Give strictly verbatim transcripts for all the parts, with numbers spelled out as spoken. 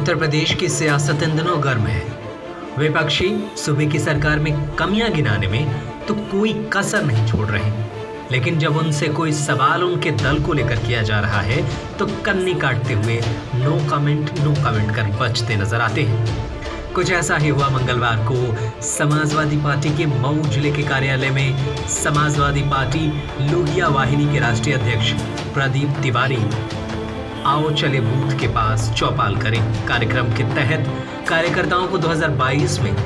उत्तर प्रदेश की सियासत इन दिनों गर्म है। विपक्षी सूबे की सरकार में कमियां गिनाने में तो कोई कसर नहीं छोड़ रहे, लेकिन जब उनसे कोई सवाल उनके दल को लेकर किया जा रहा है तो कन्नी काटते हुए नो कमेंट नो कमेंट कर बचते नजर आते हैं। कुछ ऐसा ही हुआ मंगलवार को समाजवादी पार्टी के मऊ जिले के कार्यालय में। समाजवादी पार्टी लोहिया वाहिनी के राष्ट्रीय अध्यक्ष प्रदीप तिवारी आओ चले बूथ के पास चौपाल करें कार्यक्रम के तहत कार्यकर्ताओं को दो हज़ार बाईस में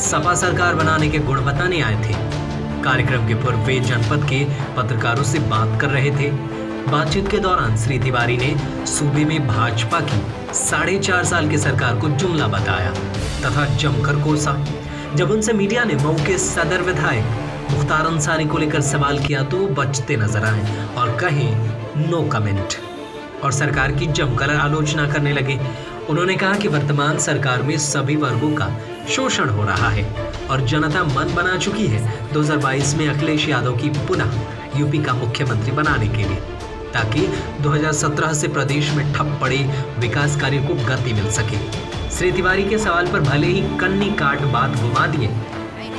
सपा सरकार बनाने के गुण बताने आए थे। कार्यक्रम के पूर्व वे जनपद के पत्रकारों से बात कर रहे थे। बातचीत के दौरान श्री तिवारी ने सूबे में भाजपा की साढ़े चार साल की सरकार को जुमला बताया तथा जमकर कोसा। जब उनसे मीडिया ने मऊ के सदर विधायक मुख्तार अंसारी को लेकर सवाल किया तो बचते नजर आए और कहे नो कमेंट और सरकार की जमकर आलोचना करने लगे। उन्होंने कहा कि वर्तमान सरकार में सभी वर्गों का शोषण हो रहा है और जनता मन बना चुकी है दो हज़ार बाईस में अखिलेश यादव की पुनः यूपी का मुख्यमंत्री बनाने के लिए, ताकि दो हज़ार सत्रह से प्रदेश में ठप पड़े विकास कार्यों को गति मिल सके। श्री तिवारी के सवाल पर भले ही कन्नी काट बात घुमा दिए,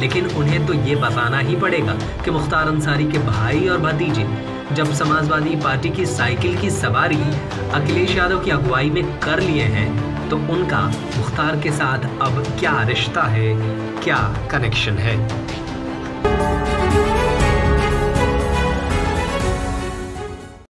लेकिन उन्हें तो ये बताना ही पड़ेगा कि मुख्तार अंसारी के भाई और भतीजे जब समाजवादी पार्टी की साइकिल की सवारी अखिलेश यादव की अगुवाई में कर लिए हैं तो उनका मुख्तार के साथ अब क्या रिश्ता है, क्या कनेक्शन है।